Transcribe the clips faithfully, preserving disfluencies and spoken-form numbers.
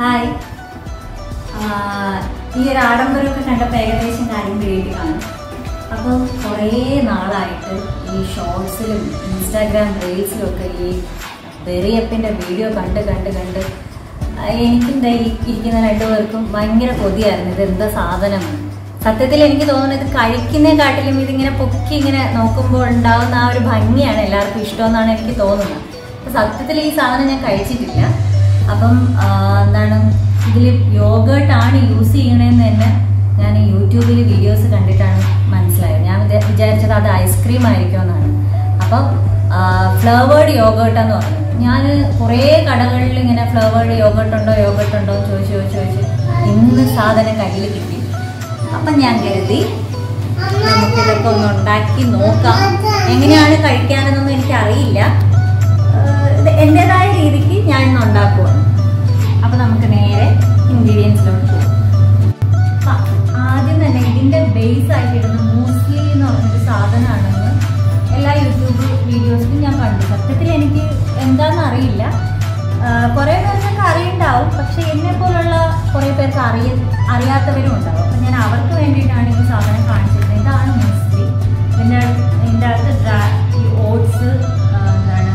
Hi ഈ ഒരു ആഡംബരമൊക്കെ കണ്ടപ്പോൾ ഏകദേശം കാര്യം പിടിയിട്ടാണ്. അപ്പോൾ കുറേ നാളായിട്ട് ഈ ഷോർട്സിലും ഇൻസ്റ്റാഗ്രാം റീൽസിലും ഒക്കെ ഈ വെറിയപ്പിൻ്റെ വീഡിയോ കണ്ട് കണ്ട് കണ്ട് എനിക്കും ദൈ ഇരിക്കുന്ന രണ്ടുപേർക്കും ഭയങ്കര കൊതിയായിരുന്നു. ഇതെന്താ സാധനമാണ് സത്യത്തിൽ എനിക്ക് തോന്നുന്നത്, കഴിക്കുന്നതിനെക്കാട്ടിലും ഇതിങ്ങനെ പൊക്കി ഇങ്ങനെ നോക്കുമ്പോൾ ഉണ്ടാകുന്ന ആ ഒരു ഭംഗിയാണ് എല്ലാവർക്കും ഇഷ്ടമെന്നാണ് എനിക്ക് തോന്നുന്നത്. അപ്പം സത്യത്തിൽ ഈ സാധനം ഞാൻ കഴിച്ചിട്ടില്ല. അപ്പം എന്താണ് ഇതിൽ യോഗേർട്ടാണ് യൂസ് ചെയ്യണതെന്ന് തന്നെ ഞാൻ യൂട്യൂബിൽ വീഡിയോസ് കണ്ടിട്ടാണ് മനസ്സിലായത്. ഞാൻ വിചാരിച്ചത് അത് ഐസ്ക്രീം ആയിരിക്കുമെന്നാണ്. അപ്പം ഫ്ലേവേർഡ് യോഗേർട്ടെന്ന് പറഞ്ഞു. ഞാൻ കുറേ കടകളിൽ ഇങ്ങനെ ഫ്ലേവേർഡ് യോഗേർട്ടുണ്ടോ യോഗേർട്ടുണ്ടോ എന്ന് ചോദിച്ചു ചോദിച്ചു ചോദിച്ചു ഇന്ന് സാധനം കയ്യിൽ കിട്ടി. അപ്പം ഞാൻ കരുതി നമുക്കിതൊക്കെ ഒന്ന് ഉണ്ടാക്കി നോക്കാം. എങ്ങനെയാണ് കഴിക്കാനെന്നൊന്നും എനിക്കറിയില്ല. ഇത് എൻ്റേതായ രീതിക്ക് ഞാൻ ഇന്ന് ഉണ്ടാക്കുവാണ്. അപ്പം നമുക്ക് നേരെ ഇൻഗ്രീഡിയൻസിലോട്ട് പോകാം. അപ്പം ആദ്യം തന്നെ ഇതിൻ്റെ ബേസ് ആയിട്ടിടുന്ന മൂസ്ലി എന്ന് പറഞ്ഞൊരു സാധനമാണെന്ന് എല്ലാ യൂട്യൂബ് വീഡിയോസിലും ഞാൻ കണ്ടു. സത്യത്തിൽ എനിക്ക് എന്താണെന്ന് അറിയില്ല. കുറേ പേർക്കൊക്കെ അറിയുണ്ടാവും, പക്ഷെ എന്നെപ്പോലുള്ള കുറേ പേർക്ക് അറിയ അറിയാത്തവരും ഉണ്ടാവും. അപ്പം ഞാൻ അവർക്ക് വേണ്ടിയിട്ടാണ് ഈ സാധനം കാണിച്ചിരുന്നത്. ഇതാണ് മൂസ്ലി. പിന്നെ ഇതിൻ്റെ അടുത്ത് ഡ്രാ ഈ ഓട്സ് എന്താണ്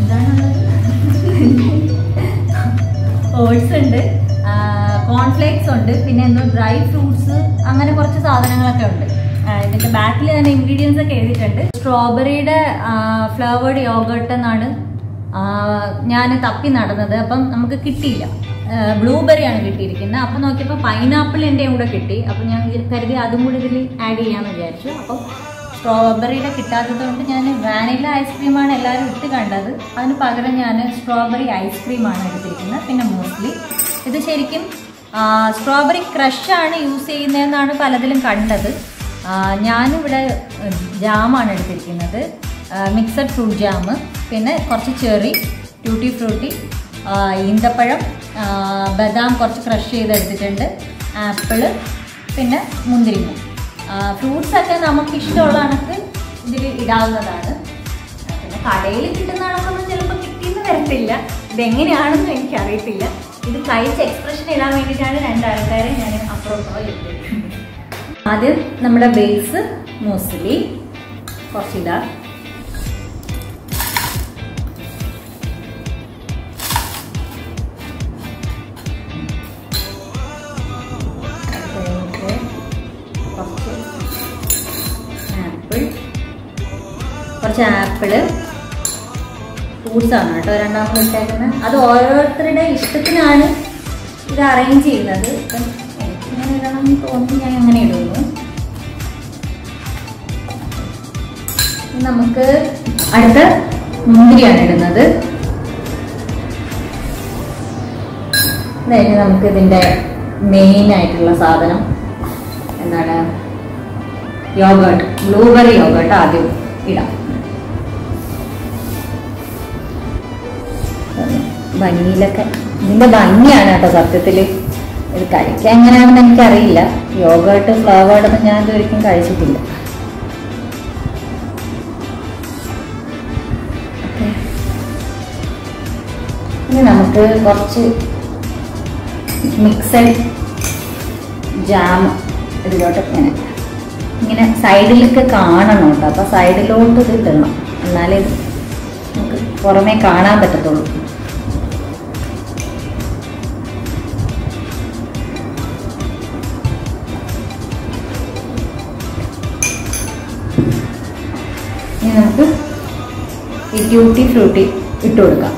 എന്താണുള്ളത് ഓട്സ് ഉണ്ട്, കോൺഫ്ലേക്സ് ഉണ്ട്, പിന്നെ എന്തോ ഡ്രൈ ഫ്രൂട്ട്സ്, അങ്ങനെ കുറച്ച് സാധനങ്ങളൊക്കെ ഉണ്ട്. ഇതിൻ്റെ ബാക്കിൽ തന്നെ ഇൻഗ്രീഡിയൻസ് ഒക്കെ എഴുതിയിട്ടുണ്ട്. സ്ട്രോബെറിയുടെ ഫ്ലേവേർഡ് യോഗേർട്ട് എന്നാണ് ഞാൻ തപ്പി നടന്നത്. അപ്പം നമുക്ക് കിട്ടിയില്ല. ബ്ലൂബെറിയാണ് കിട്ടിയിരിക്കുന്നത്. അപ്പം നോക്കിയപ്പോൾ പൈനാപ്പിൾ എൻ്റെയും കൂടെ കിട്ടി. അപ്പം ഞാൻ കരുതി അതും കൂടി ഇതിൽ ആഡ് ചെയ്യാമെന്ന് വിചാരിച്ചു. അപ്പം സ്ട്രോബെറിയുടെ കിട്ടാത്തത് കൊണ്ട് ഞാൻ വാനില ഐസ്ക്രീമാണ് എല്ലാവരും ഇട്ട് കണ്ടത്. അതിന് പകരം ഞാൻ സ്ട്രോബെറി ഐസ്ക്രീമാണ് എടുത്തിരിക്കുന്നത്. പിന്നെ മൂസ്ലി ഇത് ശരിക്കും സ്ട്രോബെറി ക്രഷാണ് യൂസ് ചെയ്യുന്നതെന്നാണ് പലതിലും കണ്ടത്. ഞാനിവിടെ ജാമാണ് എടുത്തിരിക്കുന്നത്, മിക്സഡ് ഫ്രൂട്ട് ജാം, പിന്നെ കുറച്ച് ചെറി, ട്യൂട്ടി ഫ്രൂട്ടി, ഈന്തപ്പഴം, ബദാം കുറച്ച് ക്രഷ് ചെയ്തെടുത്തിട്ടുണ്ട്, ആപ്പിള്, പിന്നെ മുന്തിരിങ്ങ. ഫ്രൂട്ട്സൊക്കെ നമുക്കിഷ്ടമുള്ള കണക്ക് ഇതിൽ ഇടാവുന്നതാണ്. പിന്നെ കടയിൽ കിട്ടുന്ന കണക്കൊന്നും ചിലപ്പോൾ കിട്ടിയെന്ന് വരത്തില്ല. ഇതെങ്ങനെയാണെന്നും എനിക്കറിയത്തില്ല. ഇത് കഴിച്ച് എക്സ്പ്രഷൻ ഇടാൻ വേണ്ടിയിട്ടാണ് രണ്ടാൾക്കാരെ ഞാൻ അപ്രോപ്രോ ചെയ്തിട്ടുണ്ട്. ആദ്യം നമ്മുടെ ബേസ് മൂസ്ലി കുറച്ചിടാം. കുറച്ച് ആപ്പിള് ഫ്രൂട്ട്സാണ് കേട്ടോ രണ്ടാമത് വെച്ചേക്കുന്നത്. അത് ഓരോരുത്തരുടെ ഇഷ്ടത്തിനാണ് ഇത് അറേഞ്ച് ചെയ്യുന്നത്. ഇപ്പം എനിക്കിങ്ങനെ ഇടണമെന്ന് തോന്നി ഞാൻ അങ്ങനെ ഇടുന്നു. നമുക്ക് അടുത്ത മുന്തിരിയാണ് ഇടുന്നത്. അതായത് നമുക്ക് ഇതിൻ്റെ മെയിനായിട്ടുള്ള സാധനം എന്താണ്, യോഗേർട്ട്, ബ്ലൂബെറി യോഗേർട്ട് ആദ്യം ഇടാം. ഭംഗിയിലൊക്കെ ഇതിൻ്റെ ഭംഗിയാണ് കേട്ടോ. സത്യത്തിൽ ഇത് കഴിക്കാൻ എങ്ങനെയാണെന്ന് എനിക്കറിയില്ല. യോഗേർട്ട് ഫ്ലേവേർഡൊന്നും ഞാൻ ഇതൊരിക്കും കഴിച്ചിട്ടില്ല. ഇനി നമുക്ക് കുറച്ച് മിക്സഡ് ജാം ഇതിലോട്ട് ഇങ്ങനെ ഇങ്ങനെ സൈഡിലൊക്കെ കാണണം കേട്ടോ. അപ്പോൾ സൈഡിലോട്ട് ഇത് ഇടണം, എന്നാലേ നമുക്ക് പുറമേ കാണാൻ പറ്റത്തുള്ളൂ. ഇനി നമുക്ക് ഈ ട്യൂട്ടി ഫ്രൂട്ടി ഇട്ട് കൊടുക്കാം.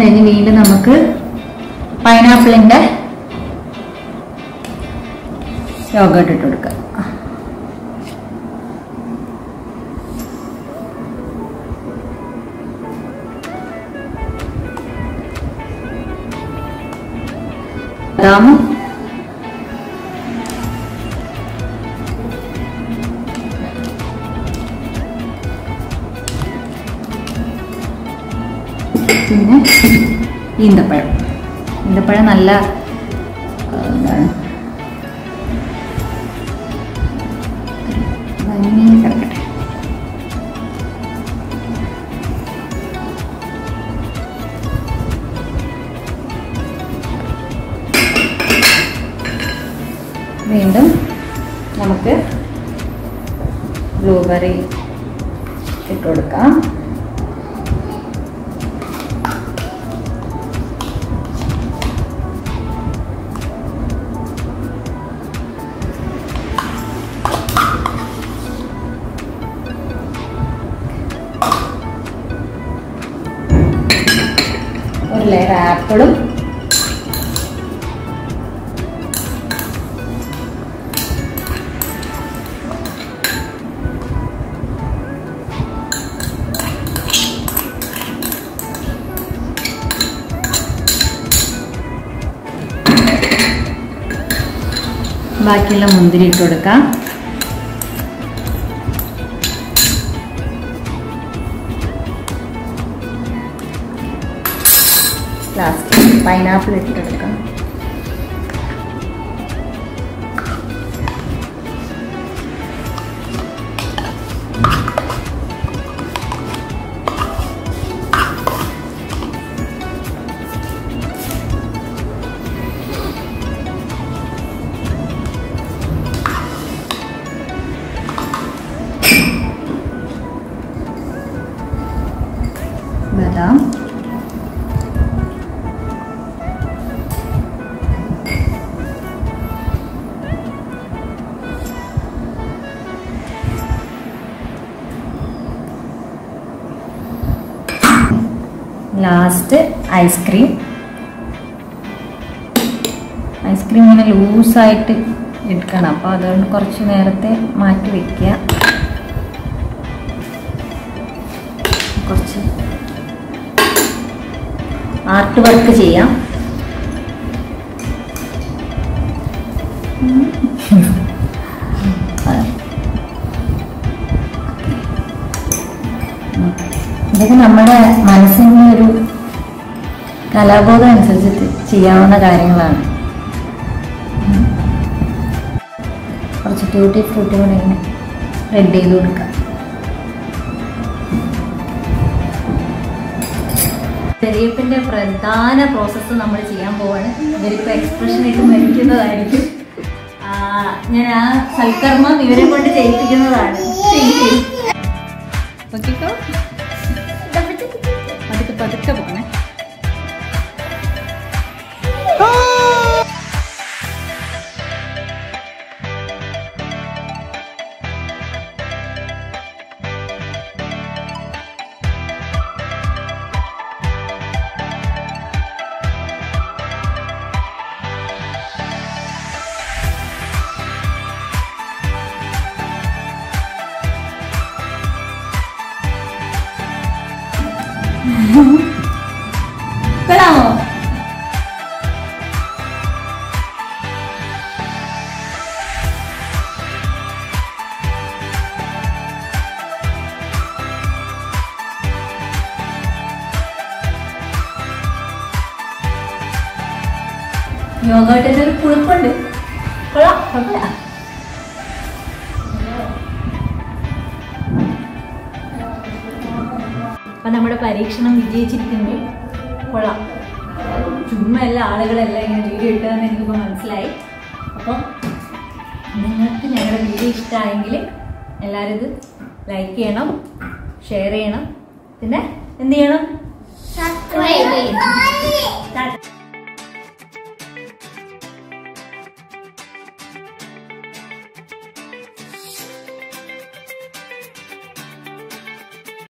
അതിന് വീണ്ടും നമുക്ക് പൈനാപ്പിളിൻ്റെ യോഗേർട്ട് ഇട്ട് കൊടുക്കാം. ബദാമും പിന്നെ ഈന്തപ്പഴം. ഈന്തപ്പഴം നല്ല എന്താണ് വീണ്ടും നമുക്ക് ബ്ലൂബെറി ഇട്ട് കൊടുക്കാം. ഒരു ലെയർ ആപ്പിളും बाकी मुंदिरी इट्टु कोडुक्काम. लास्ट पाइनापल इट्टु कोडुक्काम. बादाम लास्ट आइसक्रीम आइसक्रीम इങ്ങനെ ലൂസ് ആയിട്ട് എടുക്കണം. അപ്പോൾ അതുകൊണ്ട് കുറച്ച് നേരത്തെ മാറ്റി വെക്കുക. കുറച്ച് आर्ट वर्क नम्बे मनस कलाबोध क्यों कुछ ट्यूटी फ्रूट स्प्रेड കരിയേപ്പിൻ്റെ പ്രധാന പ്രോസസ്സ് നമ്മൾ ചെയ്യാൻ പോവാണ്. ഇവരിപ്പോൾ എക്സ്പ്രഷനായിട്ട് മരിക്കുന്നതായിരിക്കും. ഞാൻ ആ സൽക്കർമ്മം ഇവരെ കൊണ്ട് ചെയ്യിപ്പിക്കുന്നതാണ്. ഓക്കെക്കോ അതൊക്കെ പതുക്കെ പോകണേ. യോഗാട്ടിന്റെ ഒരു കുളിപ്പുണ്ട്. അപ്പൊ നമ്മുടെ പരീക്ഷണം വിജയിച്ചിരിക്കുന്നു. കൊള്ളാം. ചുമ്മാ എല്ലാ ആളുകളെല്ലാം ഇങ്ങനെ വീഡിയോ ഇട്ടതെന്ന് എനിക്കിപ്പോൾ മനസ്സിലായി. അപ്പം നിങ്ങൾക്ക് ഞങ്ങളുടെ വീഡിയോ ഇഷ്ടമായെങ്കിൽ എല്ലാവരും ഇത് ലൈക്ക് ചെയ്യണം, ഷെയർ ചെയ്യണം, പിന്നെ എന്ത് ചെയ്യണം, സബ്സ്ക്രൈബ് ചെയ്യണം.